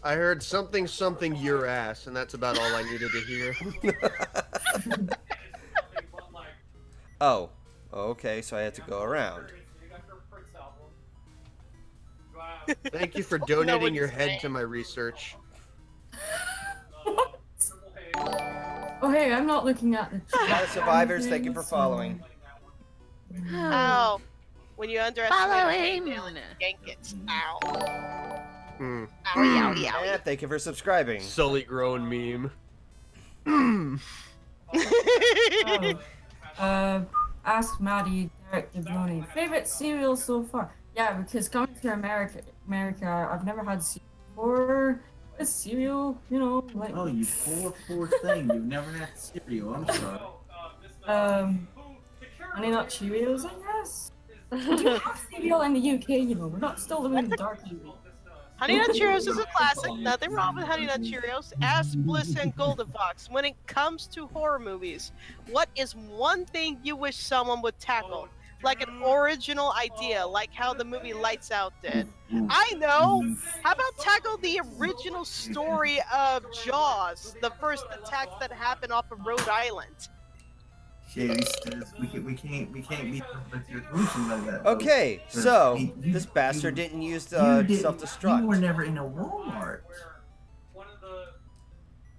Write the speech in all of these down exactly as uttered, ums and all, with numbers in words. I heard something something your ass, and that's about all I needed to hear. Oh. Okay, so I had to go around. Thank you for donating your head to my research. What? Oh, hey, I'm not looking at the chat. Survivors, thank you for following. Oh. When you underestimate the feeling, yank it. Ow. Mm. Ow, ow, ow, ow. Yeah, thank you for subscribing. Sully grown meme. Mm. Oh. Uh, ask Maddie, Derek DeBroni. Favorite cereal so far? Yeah, because coming to America, America, I've never had cereal before. A cereal, you know, like. Oh, you poor, poor thing! You've never had cereal. I'm sorry. Um, Honey Nut Cheerios, I guess. We don't have cereal in the U K, you know. We're not still living in the dark. Honey Nut Cheerios is a classic. Nothing wrong with Honey Nut Cheerios. Ask Bliss and Goldivox. When it comes to horror movies, what is one thing you wish someone would tackle? Like an original idea, like how the movie Lights Out did. I know! How about tackle the original story of Jaws, the first attacks that happened off of Rhode Island? Yeah, we can't, we can't, we can't be like that. Okay, so you, you, this bastard you, didn't use the uh, self-destruct. You were never in a Walmart.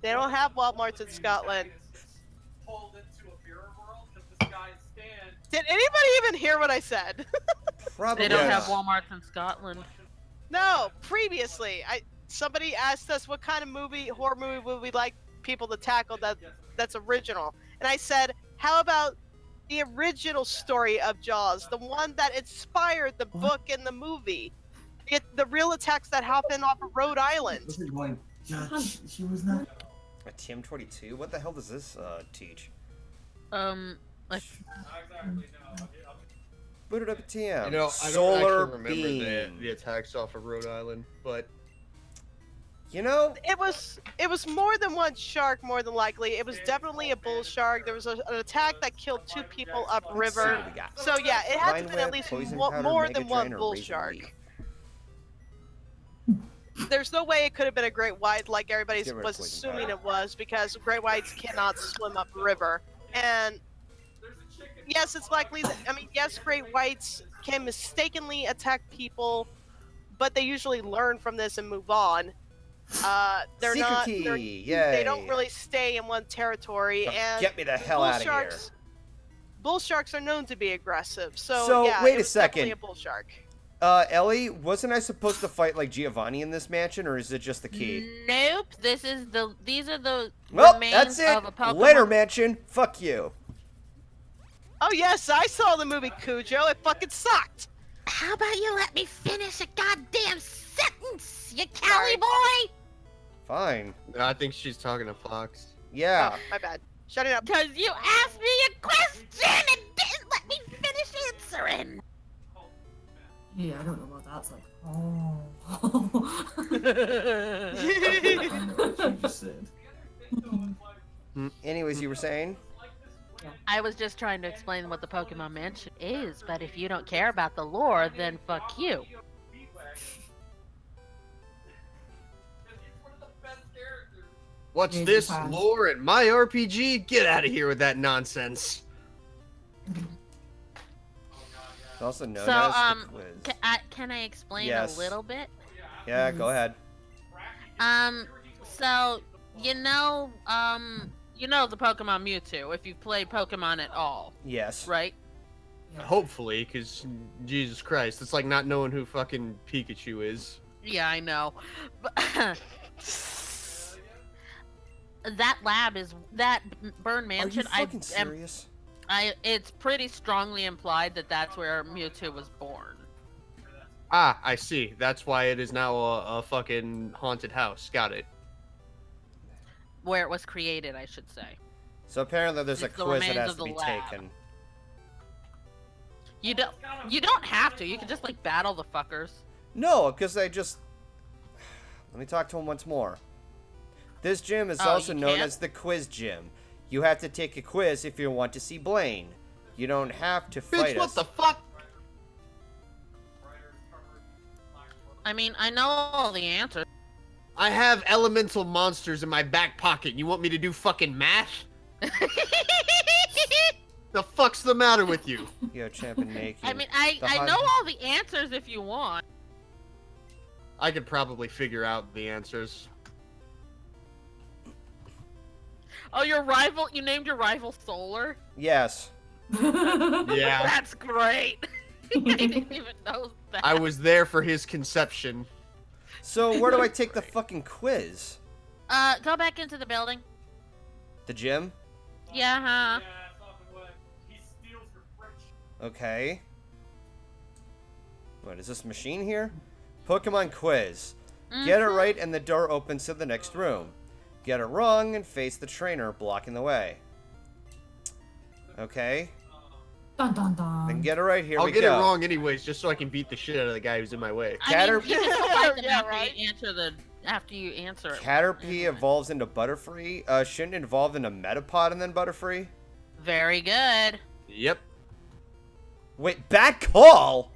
They don't have Walmarts in Scotland. Did anybody even hear what I said? Probably. They don't have Walmarts in Scotland. No, previously, I somebody asked us what kind of movie, horror movie, would we like people to tackle that that's original, and I said, how about the original story of Jaws, the one that inspired the book and the movie, it, the real attacks that happened off of Rhode Island. Judge, she was not a T M twenty-two. What the hell does this uh, teach? Um. Like, boot it up at T M. You know, I don't Solar actually remember beam. The, the attacks off of Rhode Island, but you know, it was it was more than one shark, more than likely. It was definitely a bull shark. There was a, an attack that killed two people upriver. So yeah, it had to be at least one, more than one bull shark. There's no way it could have been a great white, like everybody was assuming it was, because great whites cannot swim upriver, and yes, it's likely that, I mean, yes, great whites can mistakenly attack people, but they usually learn from this and move on. Uh, they're Secret not, they're, they don't really stay in one territory. Oh, and get me the hell out sharks, of here. Bull sharks are known to be aggressive, so, so yeah, wait it was a second. Definitely a bull shark. Uh, Ellie, wasn't I supposed to fight like Giovanni in this mansion, or is it just the key? Nope, this is the, these are the well, remains that's it. Of a Pokemon. Later mansion, fuck you. Oh yes, I saw the movie Cujo. It fucking sucked. How about you let me finish a goddamn sentence, you Cali boy? Fine. No, I think she's talking to Fox. Yeah. Oh, my bad. Shut it up. Cause you asked me a question and didn't let me finish answering. Yeah, I don't know what that's like. Oh. What you said. Anyways, you were saying. I was just trying to explain what the Pokemon Mansion is, but if you don't care about the lore, then fuck you. What's this lore at my R P G? Get out of here with that nonsense. It's also known so, as um, the quiz. Can I, can I explain yes. a little bit? Yeah, go ahead. Um, so, you know, um... you know the Pokemon Mewtwo, if you play Pokemon at all. Yes. Right? Hopefully, because Jesus Christ, it's like not knowing who fucking Pikachu is. Yeah, I know. But that lab is, that Burn Mansion, I- Are you fucking I, serious? I, it's pretty strongly implied that that's where Mewtwo was born. Ah, I see. That's why it is now a, a fucking haunted house. Got it. Where it was created, I should say. So apparently there's it's a the quiz that has to be lab. Taken. You don't you don't have to. You can just, like, battle the fuckers. No, because they just... Let me talk to him once more. This gym is oh, also known can't? as the quiz gym. You have to take a quiz if you want to see Blaine. You don't have to fight Bitch, us. What the fuck? I mean, I know all the answers. I have elemental monsters in my back pocket. You want me to do fucking math? The fuck's the matter with you? Yo, Champ and Nakey. I mean, I, I know all the answers if you want. I could probably figure out the answers. Oh, your rival, you named your rival Solar? Yes. Yeah. That's great. I didn't even know that. I was there for his conception. So, where do I take the fucking quiz? Uh, go back into the building. The gym? Yeah, huh? Okay. What is this machine here? Pokemon quiz. Mm-hmm. Get it right and the door opens to the next room. Get it wrong and face the trainer blocking the way. Okay. Dun, dun, dun. Then get it right here. I'll we get go. it wrong anyways, just so I can beat the shit out of the guy who's in my way. Caterpie. Yeah, right. Answer the after you answer it. Caterpie evolves into Butterfree. Uh, shouldn't it evolve into Metapod and then Butterfree? Very good. Yep. Wait, bad call?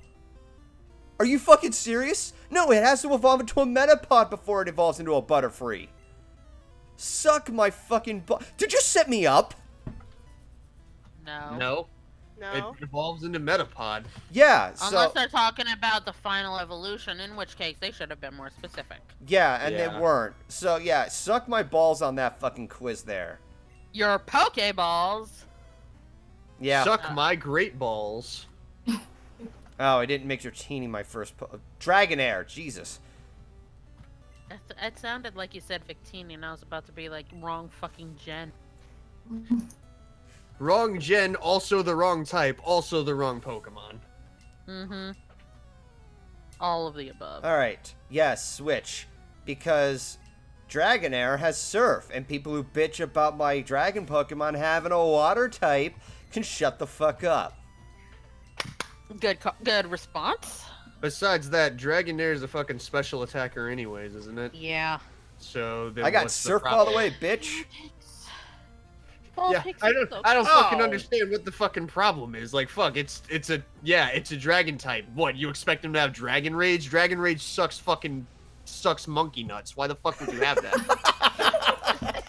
Are you fucking serious? No, it has to evolve into a Metapod before it evolves into a Butterfree. Suck my fucking butt. Did you set me up? No. No. No. It evolves into Metapod. Yeah, so... Unless they're talking about the final evolution, in which case they should have been more specific. Yeah, and yeah. they weren't. So, yeah, suck my balls on that fucking quiz there. Your Pokeballs. Yeah. Suck uh. my great balls. Oh, I didn't make your teeny my first po Dragonair, Jesus. It, it sounded like you said Victini, and I was about to be like, wrong fucking gen. Wrong gen, also the wrong type, also the wrong Pokemon. Mm-hmm. All of the above. Alright, yes, switch. Because Dragonair has Surf, and people who bitch about my Dragon Pokemon having a water type can shut the fuck up. Good, good response. Besides that, Dragonair is a fucking special attacker anyways, isn't it? Yeah. So then I got Surf all the way, bitch. Yeah, I don't, I don't oh. fucking understand what the fucking problem is. Like, fuck, it's, it's a, yeah, it's a dragon type. What, you expect him to have Dragon Rage? Dragon Rage sucks fucking, sucks monkey nuts. Why the fuck would you have that?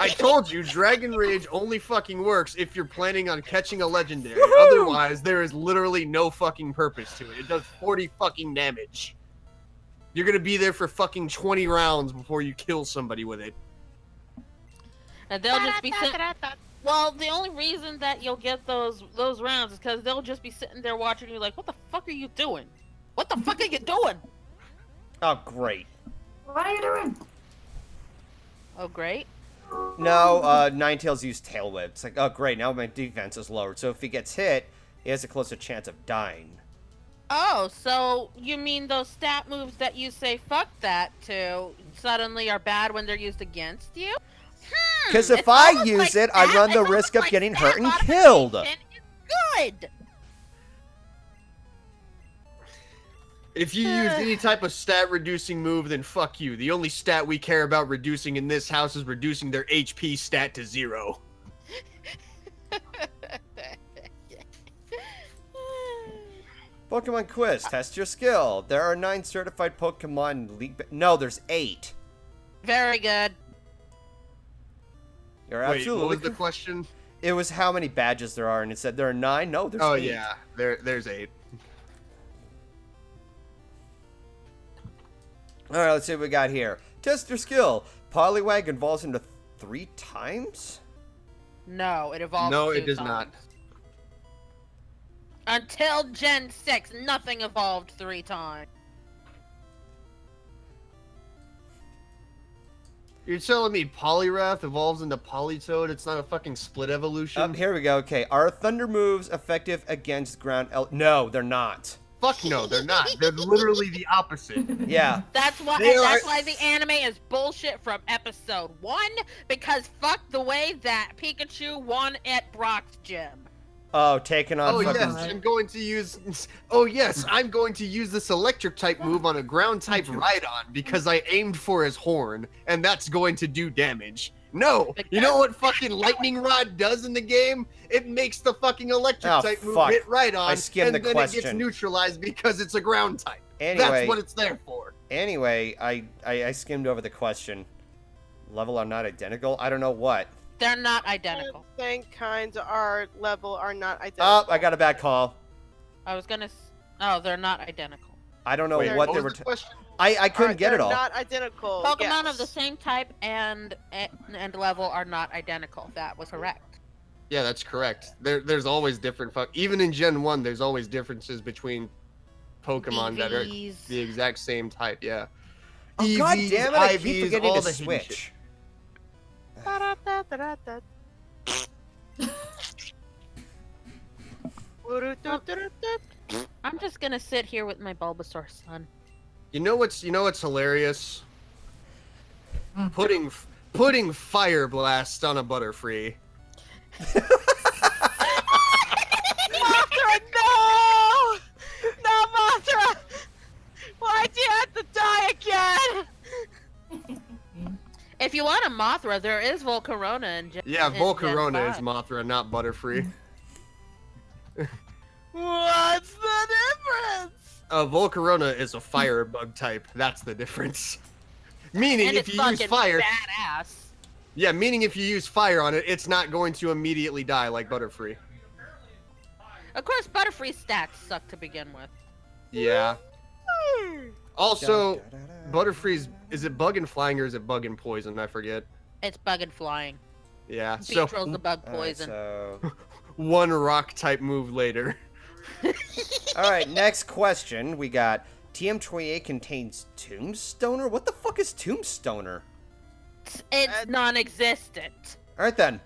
I told you, Dragon Rage only fucking works if you're planning on catching a legendary. Otherwise, there is literally no fucking purpose to it. It does forty fucking damage. You're gonna be there for fucking twenty rounds before you kill somebody with it. And they'll just be sitting. Well, the only reason that you'll get those those rounds is because they'll just be sitting there watching you, like, what the fuck are you doing? What the fuck are you doing? Oh, great. What are you doing? Oh, great. No, uh, Ninetales used Tail Whip. It's like, oh, great. Now my defense is lowered. So if he gets hit, he has a closer chance of dying. Oh, so you mean those stat moves that you say fuck that to suddenly are bad when they're used against you? Because if I use it, I run the risk of getting hurt and killed. Good. If you use any type of stat-reducing move, then fuck you. The only stat we care about reducing in this house is reducing their H P stat to zero. Pokemon quiz, test your skill. There are nine certified Pokemon in League... No, there's eight. Very good. You're Wait, absolutely... what was the question? It was how many badges there are, and it said there are nine. No, there's oh, eight. Oh, yeah. There, there's eight. All right, let's see what we got here. Test your skill. Poliwag evolves into three times? No, it evolves No, it does times. not. Until Gen six, nothing evolved three times. You're telling me Poliwrath evolves into Politoed? It's not a fucking split evolution? Um, here we go. Okay, are thunder moves effective against ground... El no, they're not. Fuck no, they're not. They're literally the opposite. Yeah. That's why and that's why the anime is bullshit from episode one, because fuck the way that Pikachu won at Brock's gym. Oh, taking on Oh, fucking yes, I'm going to use... Oh, yes, I'm going to use this electric-type move on a ground-type Rhydon because I aimed for his horn, and that's going to do damage. No! You know what fucking lightning rod does in the game? It makes the fucking electric type oh, move fuck. hit right on, I skimmed and the then question. It gets neutralized because it's a ground type. Anyway, that's what it's there for. Anyway, I, I, I skimmed over the question. Level are not identical? I don't know what. They're not identical. Same kinds are level are not identical. Oh, I got a bad call. I was gonna. Oh, they're not identical. I don't know Wait, what, what they were. The I I couldn't are, get it all. Not identical. Pokemon yes. of the same type and, and and level are not identical. That was correct. Yeah, that's correct. There there's always different. Even in Gen one, there's always differences between Pokemon Eevees. That are the exact same type. Yeah. Oh, Eevees, God damn it! I keep forgetting all to the switch. I'm just gonna sit here with my Bulbasaur son. You know what's you know what's hilarious? Putting putting fire blast on a Butterfree. Mothra, no! No, Mothra! Why'd you have to die again? If you want a Mothra, there is Volcarona in Gen. Yeah, Volcarona is Mothra, not Butterfree. What's the difference? Uh, Volcarona is a fire bug type. That's the difference. Meaning, and if it's you use fire, badass. Yeah, meaning if you use fire on it, it's not going to immediately die like Butterfree. Of course, Butterfree stats suck to begin with. Yeah. Also, Butterfree's is it bug and flying or is it bug and poison? I forget. It's bug and flying. Yeah. She so controls the bug poison. All right, so... One rock type move later. All right, next question. We got T M twenty-eight contains Tombstoner. What the fuck is Tombstoner? It's non-existent. All right then.